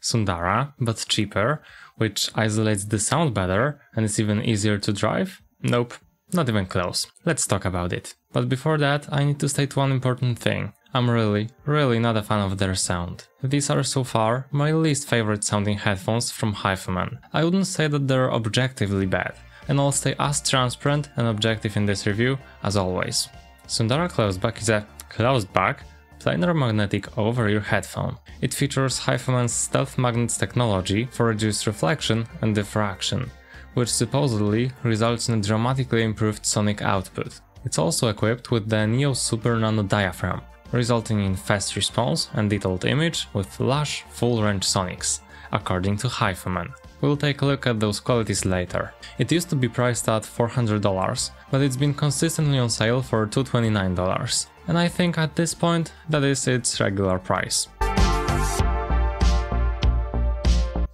Sundara, but cheaper, which isolates the sound better and it's even easier to drive? Nope, not even close. Let's talk about it. But before that, I need to state one important thing. I'm really not a fan of their sound. These are so far my least favorite sounding headphones from HiFiMan. I wouldn't say that they're objectively bad, and I'll stay as transparent and objective in this review as always. Sundara Closed-Back is a closed-back planar magnetic over-ear headphone. It features HiFiMan's Stealth Magnets technology for reduced reflection and diffraction, which supposedly results in a dramatically improved sonic output. It's also equipped with the Neo Super Nano diaphragm, resulting in fast response and detailed image with lush, full-range sonics, according to HiFiMan. We'll take a look at those qualities later. It used to be priced at $400, but it's been consistently on sale for $229, and I think at this point that is its regular price.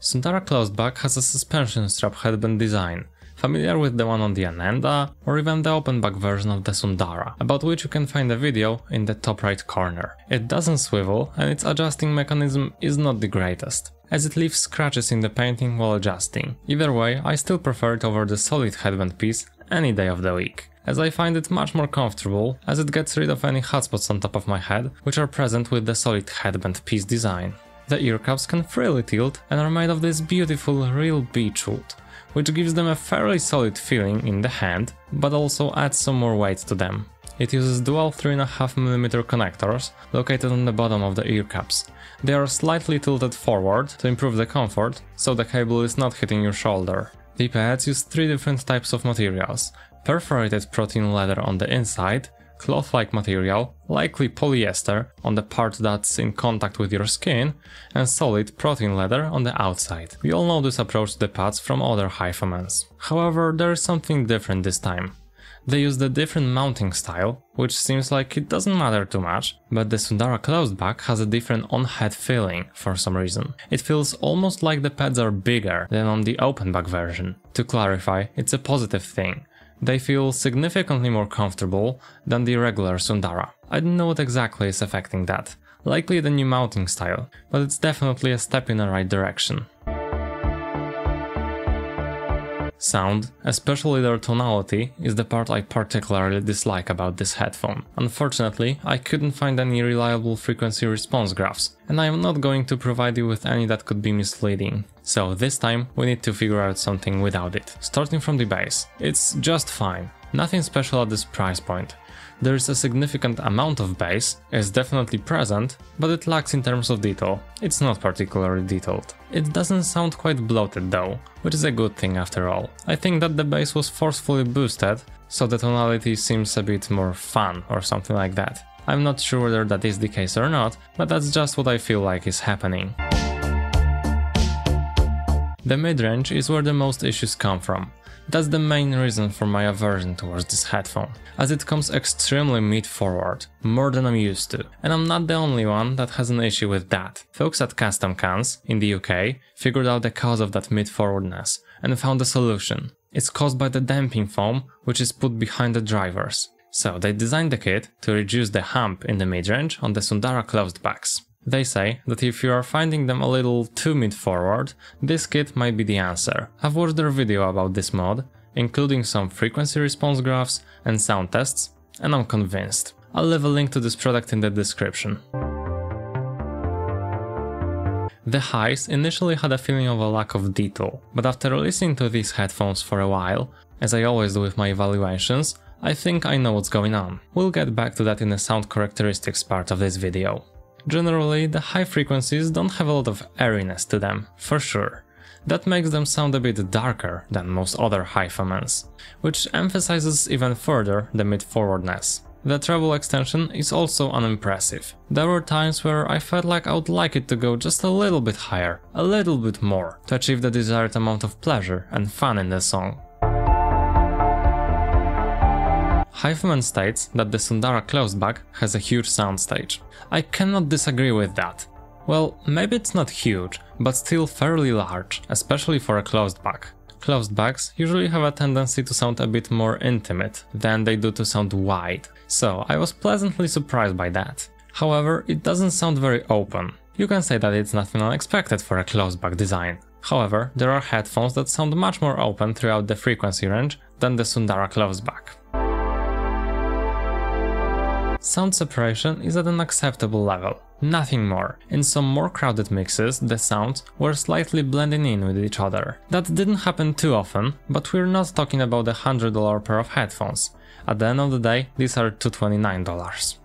Sundara Closed-Back has a suspension strap headband design, familiar with the one on the Anenda or even the open-back version of the Sundara, about which you can find a video in the top right corner. It doesn't swivel and its adjusting mechanism is not the greatest, as it leaves scratches in the painting while adjusting. Either way, I still prefer it over the solid headband piece any day of the week, as I find it much more comfortable, as it gets rid of any hotspots on top of my head, which are present with the solid headband piece design. The ear cups can freely tilt and are made of this beautiful real beech wood, which gives them a fairly solid feeling in the hand, but also adds some more weight to them. It uses dual 3.5mm connectors located on the bottom of the ear cups. They are slightly tilted forward to improve the comfort, so the cable is not hitting your shoulder. The pads use three different types of materials: perforated protein leather on the inside, cloth-like material, likely polyester, on the part that's in contact with your skin, and solid protein leather on the outside. We all know this approach to the pads from other HiFiMans. However, there is something different this time. They use a different mounting style, which seems like it doesn't matter too much, but the Sundara Closed-Back has a different on-head feeling for some reason. It feels almost like the pads are bigger than on the open-back version. To clarify, it's a positive thing. They feel significantly more comfortable than the regular Sundara. I don't know what exactly is affecting that, likely the new mounting style, but it's definitely a step in the right direction. Sound, especially their tonality, is the part I particularly dislike about this headphone. Unfortunately, I couldn't find any reliable frequency response graphs, and I am not going to provide you with any that could be misleading. So this time we need to figure out something without it. Starting from the bass, it's just fine. Nothing special at this price point. There is a significant amount of bass, it's definitely present, but it lacks in terms of detail. It's not particularly detailed. It doesn't sound quite bloated though, which is a good thing after all. I think that the bass was forcefully boosted, so the tonality seems a bit more fun or something like that. I'm not sure whether that is the case or not, but that's just what I feel like is happening. The mid-range is where the most issues come from. That's the main reason for my aversion towards this headphone, as it comes extremely mid-forward, more than I'm used to, and I'm not the only one that has an issue with that. Folks at Custom Cans in the UK figured out the cause of that mid-forwardness and found a solution. It's caused by the damping foam, which is put behind the drivers. So they designed the kit to reduce the hump in the mid-range on the Sundara Closed-Backs. They say that if you are finding them a little too mid-forward, this kit might be the answer. I've watched their video about this mod, including some frequency response graphs and sound tests, and I'm convinced. I'll leave a link to this product in the description. The highs initially had a feeling of a lack of detail, but after listening to these headphones for a while, as I always do with my evaluations, I think I know what's going on. We'll get back to that in the sound characteristics part of this video. Generally, the high frequencies don't have a lot of airiness to them, for sure. That makes them sound a bit darker than most other HiFiMans, which emphasizes even further the mid-forwardness. The treble extension is also unimpressive. There were times where I felt like I would like it to go just a little bit higher, a little bit more, to achieve the desired amount of pleasure and fun in the song. HiFiMan states that the Sundara Closed-Back has a huge soundstage. I cannot disagree with that. Well, maybe it's not huge, but still fairly large, especially for a closed-back. Closed-backs usually have a tendency to sound a bit more intimate than they do to sound wide, so I was pleasantly surprised by that. However, it doesn't sound very open. You can say that it's nothing unexpected for a closed-back design. However, there are headphones that sound much more open throughout the frequency range than the Sundara Closed-Back. Sound separation is at an acceptable level, nothing more. In some more crowded mixes, the sounds were slightly blending in with each other. That didn't happen too often, but we're not talking about a $100 pair of headphones. At the end of the day, these are $229.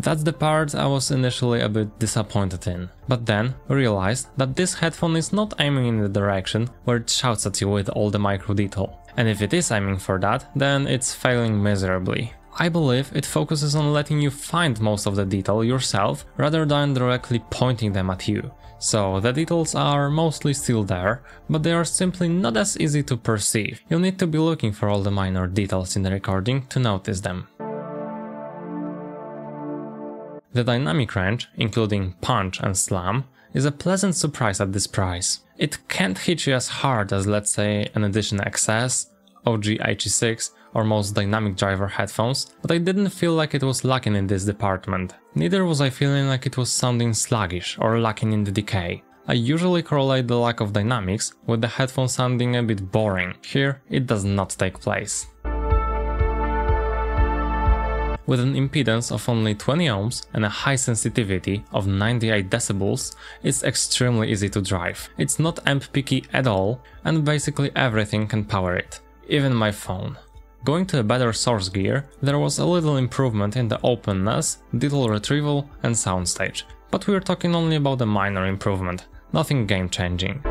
That's the part I was initially a bit disappointed in, but then realized that this headphone is not aiming in the direction where it shouts at you with all the micro detail. And if it is aiming for that, then it's failing miserably. I believe it focuses on letting you find most of the detail yourself rather than directly pointing them at you. So the details are mostly still there, but they are simply not as easy to perceive. You need to be looking for all the minor details in the recording to notice them. The dynamic range, including punch and slam, is a pleasant surprise at this price. It can't hit you as hard as, let's say, an Edition XS, OG HE6 or most dynamic driver headphones, but I didn't feel like it was lacking in this department. Neither was I feeling like it was sounding sluggish or lacking in the decay. I usually correlate the lack of dynamics with the headphone sounding a bit boring. Here it does not take place. With an impedance of only 20 ohms and a high sensitivity of 98 decibels, it's extremely easy to drive. It's not amp picky at all, and basically everything can power it, even my phone. Going to a better source gear, there was a little improvement in the openness, detail retrieval and soundstage, but we're talking only about a minor improvement, nothing game-changing.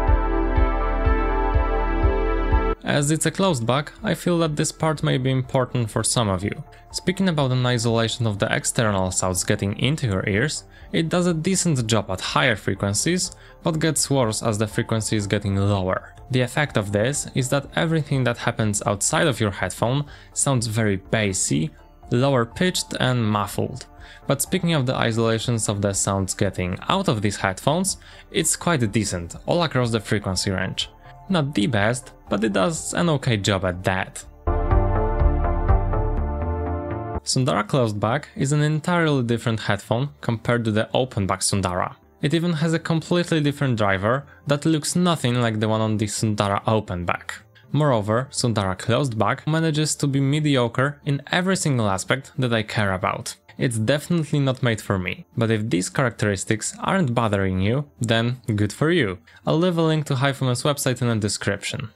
As it's a closed-back, I feel that this part may be important for some of you. Speaking about an isolation of the external sounds getting into your ears, it does a decent job at higher frequencies, but gets worse as the frequency is getting lower. The effect of this is that everything that happens outside of your headphone sounds very bassy, lower pitched and muffled. But speaking of the isolations of the sounds getting out of these headphones, it's quite decent all across the frequency range. Not the best, but it does an okay job at that. Sundara Closed-Back is an entirely different headphone compared to the open-back Sundara. It even has a completely different driver that looks nothing like the one on the Sundara open-back. Moreover, Sundara Closed-Back manages to be mediocre in every single aspect that I care about. It's definitely not made for me, but if these characteristics aren't bothering you, then good for you. I'll leave a link to HiFiMan's website in the description.